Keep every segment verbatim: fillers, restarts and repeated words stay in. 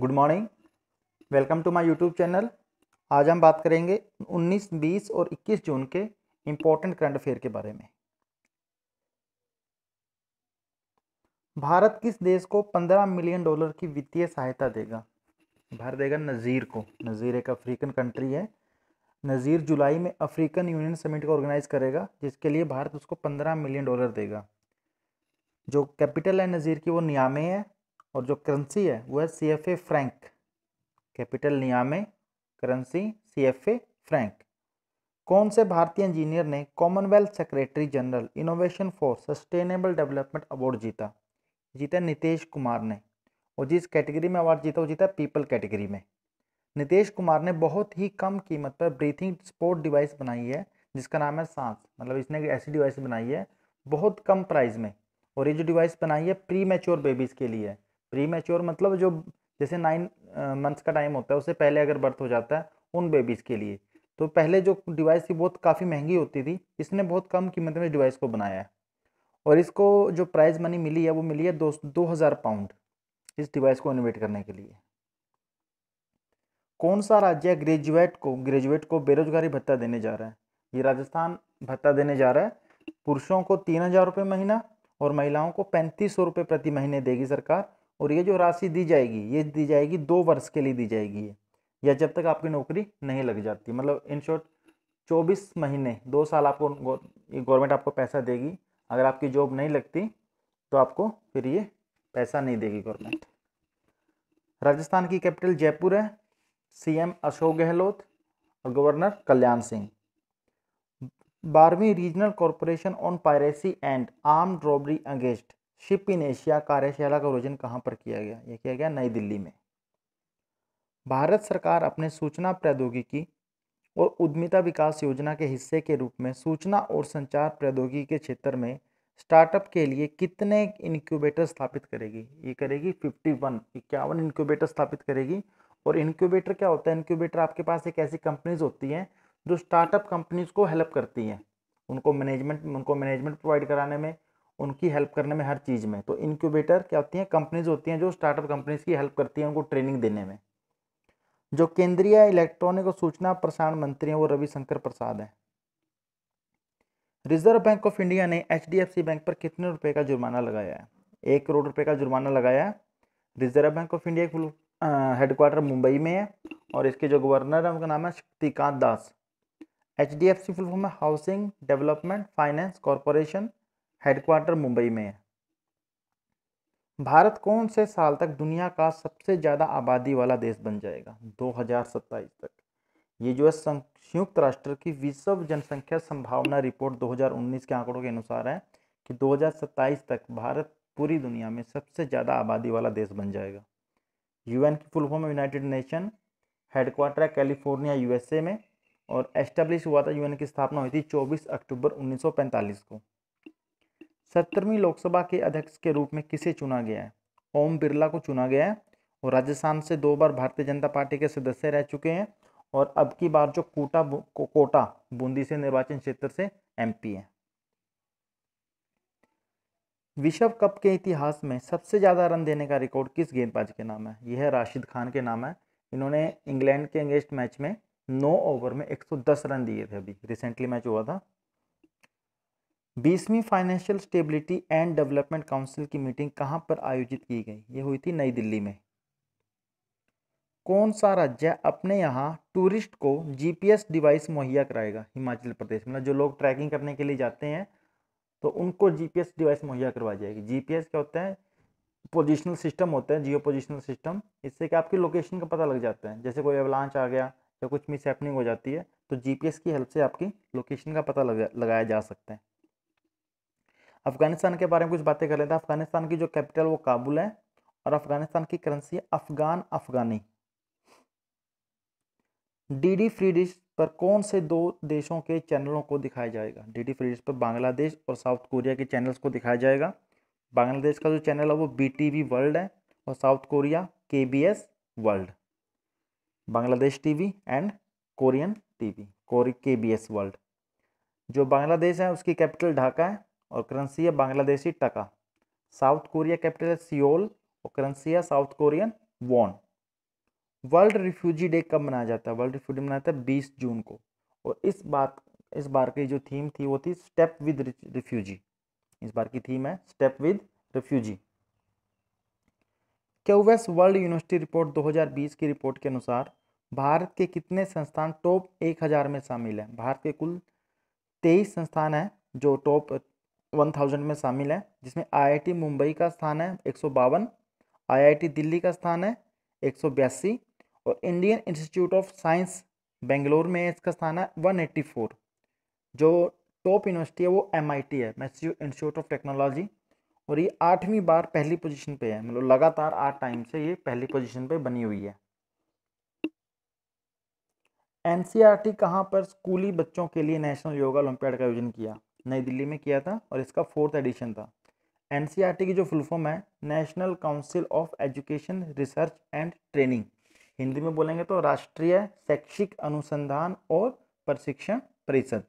Good morning, welcome to my YouTube channel. आज हम बात करेंगे उन्नीस, बीस और इक्कीस जून के इम्पोर्टेंट करंट अफेयर के बारे में। भारत किस देश को पंद्रह मिलियन डॉलर की वित्तीय सहायता देगा? भारत देगा नज़ीर को। नज़ीर एक अफ्रीकन कंट्री है। नज़ीर जुलाई में अफ्रीकन यूनियन समिट को ऑर्गेनाइज करेगा, जिसके लिए भारत उसको पंद्रह मिलियन डॉलर देगा। जो कैपिटल है नज़ीर की वो नियामे है, और जो करेंसी है वो है CFA franc. Capital Niamey, currency CFA franc. कौन से भारतीय इंजीनियर ने Commonwealth secretary general innovation for sustainable development award जीता? जीता नितेश कुमार ने। और जिस कैटेगरी में अवार्ड जीता वो जीता पीपल कैटेगरी में। नितेश कुमार ने बहुत ही कम कीमत पर ब्रीथिंग सपोर्ट डिवाइस बनाई है जिसका नाम है सांस। मतलब इसने ऐसी डिवाइस बनाई है बहुत कम प्राइस में, और ये जो डिवाइस बनाई है प्री मैच्योर बेबीज़ के लिए है। प्री मैच्योर मतलब जो जैसे नाइन मंथ्स का टाइम होता है उससे पहले अगर बर्थ हो जाता है उन बेबीज़ के लिए। तो पहले जो डिवाइस थी बहुत काफ़ी महंगी होती थी, इसने बहुत कम कीमत में डिवाइस को बनाया है। और इसको जो प्राइज़ मनी मिली है वो मिली है दो दो हज़ार पाउंड इस डिवाइस को इनोवेट करने के लिए। कौन सा राज्य ग्रेजुएट को ग्रेजुएट को बेरोजगारी भत्ता देने जा रहा है? ये राजस्थान भत्ता देने जा रहा है। पुरुषों को तीन हज़ार रुपये महीना और महिलाओं को पैंतीस सौ रुपये प्रति महीने देगी सरकार। और ये जो राशि दी जाएगी ये दी जाएगी दो वर्ष के लिए दी जाएगी, या जब तक आपकी नौकरी नहीं लग जाती। मतलब इन शॉर्ट चौबीस महीने, दो साल आपको गवर्नमेंट आपको पैसा देगी। अगर आपकी जॉब नहीं लगती तो आपको फिर ये पैसा नहीं देगी गवर्नमेंट। राजस्थान की कैपिटल जयपुर है। सीएम अशोक गहलोत और गवर्नर कल्याण सिंह। बारहवीं regional corporation on piracy and armed robbery against ship in Asia कार्यशाला का आयोजन कहाँ पर किया गया? यह किया गया नई दिल्ली में। भारत सरकार अपने सूचना प्रौद्योगिकी और उद्यमिता विकास योजना के हिस्से के रूप में सूचना और संचार प्रौद्योगिकी के क्षेत्र में स्टार्टअप के लिए कितने इनक्यूबेटर स्थापित करेगी? ये करेगी इक्यावन, इक्यावन इनक्यूबेटर स्थापित करेगी। और इनक्यूबेटर क्या होता है? इनक्यूबेटर आपके पास एक ऐसी कंपनीज होती हैं जो स्टार्टअप कंपनीज को हेल्प करती हैं, उनको मैनेजमेंट उनको मैनेजमेंट प्रोवाइड कराने में, उनकी हेल्प करने में, हर चीज़ में। तो इनक्यूबेटर क्या होती हैं? कंपनीज होती हैं जो स्टार्टअप कंपनीज की हेल्प करती हैं उनको ट्रेनिंग देने में। जो केंद्रीय इलेक्ट्रॉनिक और सूचना प्रसारण मंत्री हैं वो रविशंकर प्रसाद हैं। रिजर्व बैंक ऑफ इंडिया ने एचडीएफसी बैंक पर कितने रुपए का जुर्माना लगाया है? एक करोड़ रुपये का जुर्माना लगाया है। रिजर्व बैंक ऑफ इंडिया का हेडक्वार्टर मुंबई में है, और इसके जो गवर्नर हैं उनका नाम है Shaktikanta Das. HDFC full form है housing development finance corporation, headquarter Mumbai में है। भारत कौन से साल तक दुनिया का सबसे ज़्यादा आबादी वाला देश बन जाएगा? दो हज़ार सत्ताईस तक। ये जो है संयुक्त राष्ट्र की विश्व जनसंख्या संभावना रिपोर्ट दो हज़ार उन्नीस के आंकड़ों के अनुसार है कि दो हज़ार सत्ताईस तक भारत पूरी दुनिया में सबसे ज़्यादा आबादी वाला देश बन जाएगा। यूएन की full form United nation, headquarter है कैलिफोर्निया यूएसए में, और एस्टेब्लिश हुआ था, यूएन की स्थापना हुई थी चौबीस अक्टूबर उन्नीस सौ पैंतालीस को। सत्तरवीं लोकसभा के अध्यक्ष के रूप में किसे चुना गया है? ओम बिरला को चुना गया है। और राजस्थान से दो बार भारतीय जनता पार्टी के सदस्य रह चुके हैं, और अब की बार जो कोटा को, कोटा बूंदी से निर्वाचन क्षेत्र से एमपी हैं। विश्व कप के इतिहास में सबसे ज़्यादा रन देने का रिकॉर्ड किस गेंदबाज के नाम है? यह है राशिद खान के नाम है। इन्होंने इंग्लैंड के अगेंस्ट मैच में नौ ओवर में एक सौ दस रन दिए थे। अभी रिसेंटली मैच हुआ था। बीसवीं financial stability and development council की मीटिंग कहाँ पर आयोजित की गई? ये हुई थी नई दिल्ली में। कौन सा राज्य अपने यहाँ टूरिस्ट को जीपीएस डिवाइस मुहैया कराएगा? हिमाचल प्रदेश। मतलब जो लोग ट्रैकिंग करने के लिए जाते हैं तो उनको जीपीएस डिवाइस मुहैया करवाई जाएगी। जीपीएस क्या होता है? पोजिशनल सिस्टम होता है, जियो पोजिशनल सिस्टम। इससे कि आपकी लोकेशन का पता लग जाता है। जैसे कोई एवलांच आ गया या कुछ मिस हैपनिंग हो जाती है तो जीपीएस की हेल्प से आपकी लोकेशन का पता लगाया जा सकता है। अफगानिस्तान के बारे में कुछ बातें कर लेते हैं। अफगानिस्तान की जो कैपिटल वो काबुल है, और अफगानिस्तान की currency Afghan Afghani. DD free dish पर कौन से दो देशों के चैनलों को दिखाया जाएगा? डीडी फ्री डिश पर बांग्लादेश और साउथ कोरिया के चैनल्स को दिखाया जाएगा। बांग्लादेश का जो चैनल है वो बीटीवी वर्ल्ड है, और साउथ कोरिया के BS world. Bangladesh TV and Korean TV, Korea के बीएस वर्ल्ड। जो बांग्लादेश है उसकी कैपिटल ढाका है, और करेंसी है Bangladeshi taka. South Korea capital है सियोल, और करेंसी है South Korean won. World refugee day कब मनाया जाता है? वर्ल्ड रिफ्यूजी मनाया जाता है बीस जून को। और इस बात इस बार की जो थीम थी वो थी स्टेप विद रिफ्यूजी। इस बार की थीम है step with refugee. QS world university report दो हज़ार बीस की रिपोर्ट के अनुसार भारत के कितने संस्थान टॉप एक हज़ार में शामिल हैं? भारत के कुल तेईस संस्थान हैं जो टॉप एक हज़ार में शामिल हैं, जिसमें आईआईटी मुंबई का स्थान है एक सौ बावन, आईआईटी दिल्ली का स्थान है एक सौ बयासी और Indian Institute of Science Bangalore में इसका स्थान है एक सौ चौरासी। जो टॉप यूनिवर्सिटी है वो एमआईटी है, मैसेच्यूसेट्स इंस्टीट्यूट ऑफ टेक्नोलॉजी, और ये आठवीं बार पहली पोजीशन पे है, मतलब लगातार आठ टाइम से ये पहली पोजीशन पे बनी हुई है। एनसीईआरटी कहाँ पर स्कूली बच्चों के लिए नेशनल योगा ओलंपियाड का आयोजन किया? नई दिल्ली में किया था और इसका फोर्थ एडिशन था। एनसीईआरटी की जो फुल फॉर्म है national council of education research and training, Hindi में बोलेंगे तो राष्ट्रीय शैक्षिक अनुसंधान और प्रशिक्षण परिषद।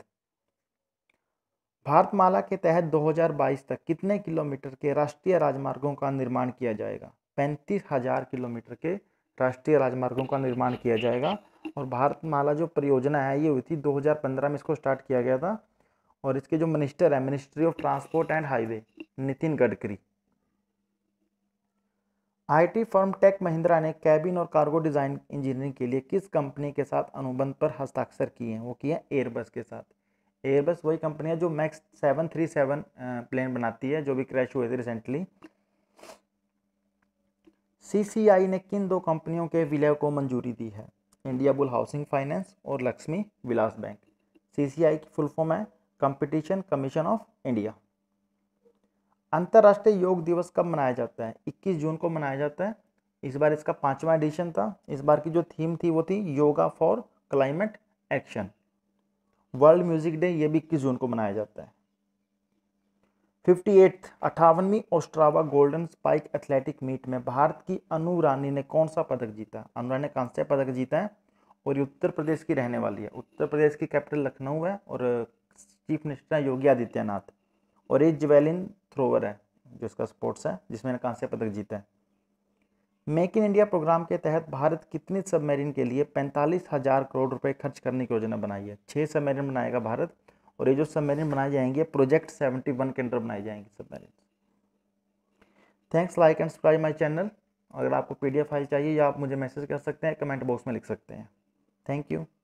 भारतमाला के तहत दो हज़ार बाईस तक कितने किलोमीटर के राष्ट्रीय राजमार्गों का निर्माण किया जाएगा? पैंतीस हजार किलोमीटर के राष्ट्रीय राजमार्गों का निर्माण किया जाएगा। और भारतमाला जो परियोजना है ये हुई थी दो हज़ार पंद्रह में, इसको स्टार्ट किया गया था और इसके जो मिनिस्टर है ministry of transport and highway Nitin Gadkari. IT firm Tech Mahindra ने कैबिन और कार्गो डिजाइन इंजीनियरिंग के लिए किस कंपनी के साथ अनुबंध पर हस्ताक्षर किए हैं? वो किए हैं एयरबस के साथ। एयरबस वही कंपनी है जो Max seven three seven plane बनाती है जो भी क्रैश हुए थे रिसेंटली। सीसीआई ने किन दो कंपनियों के विलय को मंजूरी दी है? इंडियाबुल हाउसिंग फाइनेंस और लक्ष्मी विलास बैंक। सीसीआई की फुल फॉर्म है कंपटीशन कमीशन ऑफ इंडिया। अंतर्राष्ट्रीय योग दिवस कब मनाया जाता है? इक्कीस जून को मनाया जाता है। इस बार इसका पांचवा एडिशन था। इस बार की जो थीम थी वो थी yoga for climate action. World music day ये भी इक्कीस जून को मनाया जाता है। अट्ठावन अट्ठावनवीं Ostrava golden spike athletic meet में भारत की अनु रानी ने कौन सा पदक जीता? अनु रानी ने कांस्य पदक जीता है और ये उत्तर प्रदेश की रहने वाली है। उत्तर प्रदेश की कैपिटल लखनऊ है और चीफ मिनिस्टर योगी आदित्यनाथ, और ये ज्वेलिन थ्रोवर है जो इसका स्पोर्ट्स है जिसमें कांस्य पदक जीता है। मेक इन इंडिया प्रोग्राम के तहत भारत कितनी सबमरीन के लिए पैंतालीस हज़ार करोड़ रुपए खर्च करने की योजना बनाई है? छः सबमरीन बनाएगा भारत, और ये जो सबमरीन बनाए जाएंगे प्रोजेक्ट सेवेंटी वन के अंडर बनाए जाएंगे submarine. Thanks, like and subscribe my channel. अगर आपको पीडीएफ फाइल चाहिए या आप मुझे मैसेज कर सकते हैं, कमेंट बॉक्स में लिख सकते हैं। Thank you.